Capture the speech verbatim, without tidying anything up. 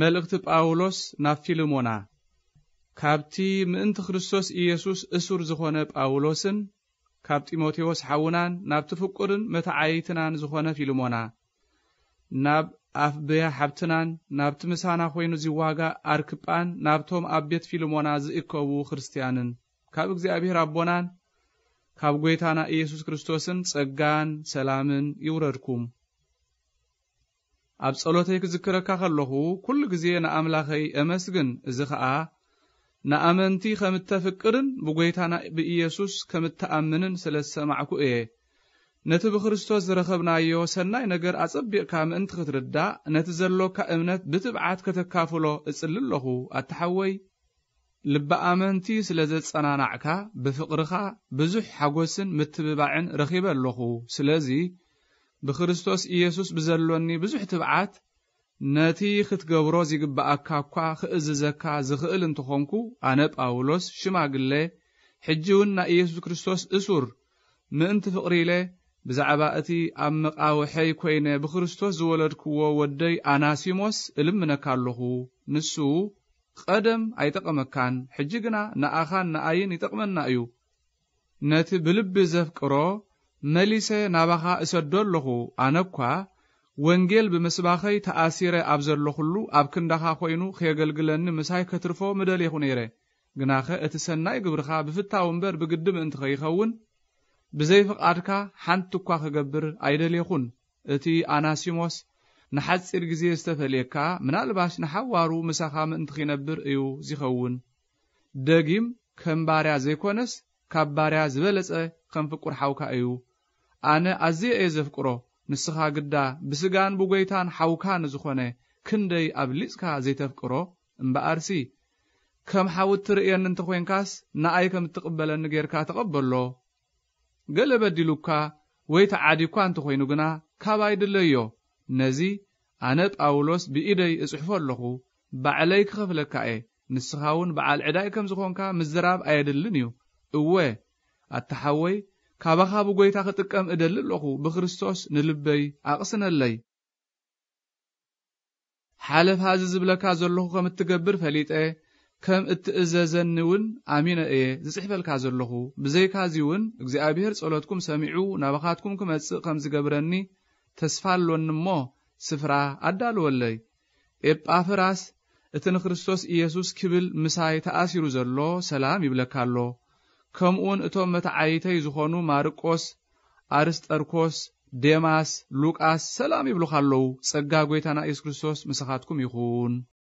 መልእክት ጳውሎስ ናብ ፊልሞና ካብቲ ምእንቲ ክርስቶስ ኢየሱስ እስር ዝኾነ ጳውሎስን ካብ ጢሞቴዎስ ሓውናን ናብ ተፈቁርን መታዓይትናን ዝኾነ ፊልሞና ናብ ኣፍብያ ሓብትናን ናብ ትምሳና ኮይኑ ዝዋጋ ኣርክጳን ናብቶም ኣብየት ፊልሞና ዝእከቡ ክርስቲያንን ካብ እግዚአብሔር ኣቦናን ካብ ጎይታና ኢየሱስ ክርስቶስን ጸጋን ሰላምን ይውረድኩም ኣብ ጸሎተይ ክዝክረካ ከለኹ ኩሉ ግዜ ንኣምላኸይ ኣመስግን እዚ ኸኣ ንኣመንቲ ከም ተፍቅርን ብጎይታና ብኢየሱስ ከም ተኣምንን ስለ ሰማዕኩ እየ ነቲ ብክርስቶስ ዝረኸብናዮ ሰናይ ነገር ኣጸቢቕካ ምእንቲ ክትርዳእ ነቲ ዘሎካ እምነት ብትብዓት ከተካፍሎ እጽልለኹ ኣትሓወይ ልባ ኣመንቲ ስለ ዘጸናናዕካ ብፍቅርኻ ብዙሕ ሓጎስን ምትብባዕን ረኺበለኹ ስለዚ بخرستوس إيسوس بزلوني بزح تبعات ناتي ختقبرو زيقب أكاكا خئززكا زخئل انتخونكو أنا بأولوس شماقلي حجون نا إيسوس كريستوس إسور مأنت فقريلي بزعباءتي أمق أوحي كويني بخرستوس زولدكو ودي أناسيموس إلمنكالوهو نسو قدم أي تقمكان حجيقنا نا آخان نا آيين يتقمن نايو ناتي بلب زفكرو مليسه نابخا اسدلخو انكوا ونجل بمسباخي تاثير ابزلخلو ابكندخا خوينو خيغلغلن مساي كترفو مدل يخنيره غناخه اتسناي غبرخا بفتاونبر بقدم انت خيخون بزي فقادكا حنتكوا خغبر ايدل يخون اتي اناسيموس نحصير غزي استفليكا منالباش نحوارو مسخام انت خينبر ايو زيخون دغيم كمباريا زيكونس كباريا زبلصه كم فقر حوكا ايو أنا أزي أيزف كرو نسخة قدا بسجان بوجيتان حوكان زخونه كندي أبليسكا زيتف كرو مبأرسي كم حاوت رئيان ننتخوين كاس نأيكم تقبل نجيركا تقبله قلب دلوكا ويت عادي كان تخوينو جنا كبايد الليو نزي أنا بأولوس بإيدي إسحفر لخو بعليك خفلك أي نسخون بعل عدايكم زخونكا مزراب أيد اللنيو أوه التحوي كابخا بوغيتا ختقم ادللخو بخريستوس نلبي اقسن اللي حالف هازز بلكا زلخو كم تتغبر فليطه كم اتئززنون امين ايه زصحفلكا زلخو بزيكا زيون اغزابير صلاتكم سمعو نابخاتكم كمص كم زغبرني تسفالونمو سفرا ادالولي ابافراس اتن خريستوس ايسوس كبل مساي تاسيرو زلو سلام يبلكالو كمون اتوم متعايتي زخونو ماركوس ارسطركوس ديماس لوقاس سلام يبلخالو صغاغويتانا ايس كريستوس مسخاتكم يخون